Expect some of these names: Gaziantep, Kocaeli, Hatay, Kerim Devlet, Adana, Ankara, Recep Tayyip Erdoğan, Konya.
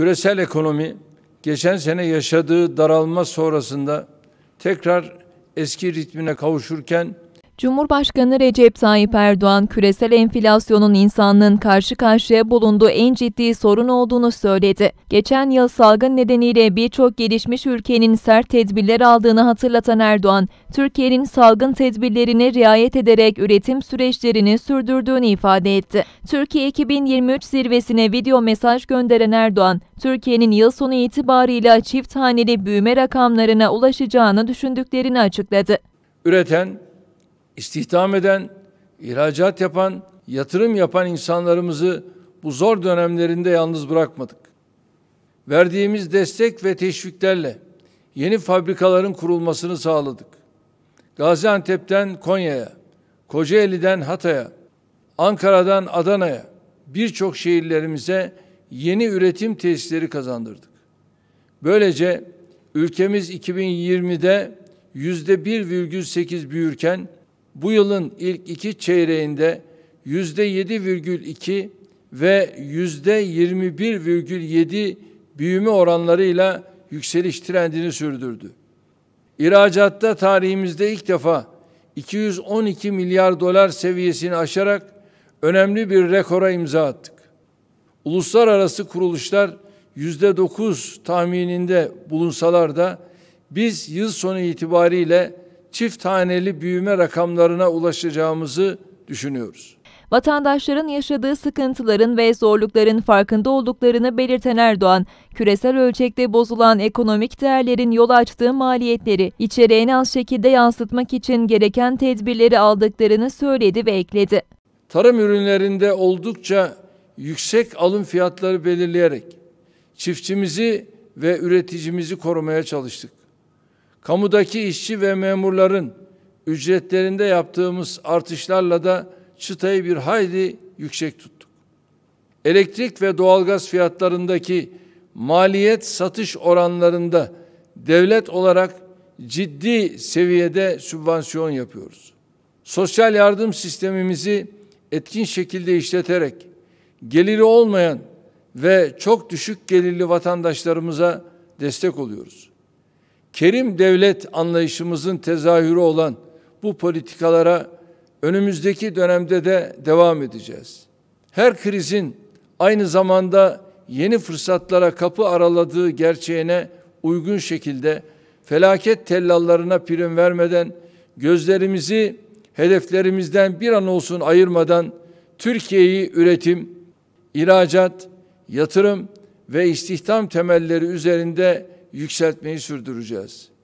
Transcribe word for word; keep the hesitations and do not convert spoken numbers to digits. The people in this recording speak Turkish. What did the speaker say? Küresel ekonomi geçen sene yaşadığı daralma sonrasında tekrar eski ritmine kavuşurken Cumhurbaşkanı Recep Tayyip Erdoğan, küresel enflasyonun insanlığın karşı karşıya bulunduğu en ciddi sorun olduğunu söyledi. Geçen yıl salgın nedeniyle birçok gelişmiş ülkenin sert tedbirler aldığını hatırlatan Erdoğan, Türkiye'nin salgın tedbirlerine riayet ederek üretim süreçlerini sürdürdüğünü ifade etti. Türkiye iki bin yirmi üç zirvesine video mesaj gönderen Erdoğan, Türkiye'nin yıl sonu itibarıyla çift haneli büyüme rakamlarına ulaşacağını düşündüklerini açıkladı. Üreten, İstihdam eden, ihracat yapan, yatırım yapan insanlarımızı bu zor dönemlerinde yalnız bırakmadık. Verdiğimiz destek ve teşviklerle yeni fabrikaların kurulmasını sağladık. Gaziantep'ten Konya'ya, Kocaeli'den Hatay'a, Ankara'dan Adana'ya birçok şehirlerimize yeni üretim tesisleri kazandırdık. Böylece ülkemiz iki bin yirmide yüzde bir virgül sekiz büyürken, bu yılın ilk iki çeyreğinde yüzde yedi virgül iki ve yüzde yirmi bir virgül yedi büyüme oranlarıyla yükseliş trendini sürdürdü. İhracatta tarihimizde ilk defa iki yüz on iki milyar dolar seviyesini aşarak önemli bir rekora imza attık. Uluslararası kuruluşlar yüzde dokuz tahmininde bulunsalar da biz yıl sonu itibariyle çift haneli büyüme rakamlarına ulaşacağımızı düşünüyoruz. Vatandaşların yaşadığı sıkıntıların ve zorlukların farkında olduklarını belirten Erdoğan, küresel ölçekte bozulan ekonomik değerlerin yol açtığı maliyetleri içeri en az şekilde yansıtmak için gereken tedbirleri aldıklarını söyledi ve ekledi. Tarım ürünlerinde oldukça yüksek alım fiyatları belirleyerek çiftçimizi ve üreticimizi korumaya çalıştık. Kamudaki işçi ve memurların ücretlerinde yaptığımız artışlarla da çıtayı bir hayli yüksek tuttuk. Elektrik ve doğalgaz fiyatlarındaki maliyet satış oranlarında devlet olarak ciddi seviyede sübvansiyon yapıyoruz. Sosyal yardım sistemimizi etkin şekilde işleterek geliri olmayan ve çok düşük gelirli vatandaşlarımıza destek oluyoruz. Kerim Devlet anlayışımızın tezahürü olan bu politikalara önümüzdeki dönemde de devam edeceğiz. Her krizin aynı zamanda yeni fırsatlara kapı araladığı gerçeğine uygun şekilde felaket tellallarına prim vermeden, gözlerimizi hedeflerimizden bir an olsun ayırmadan Türkiye'yi üretim, ihracat, yatırım ve istihdam temelleri üzerinde yükseltmeyi sürdüreceğiz.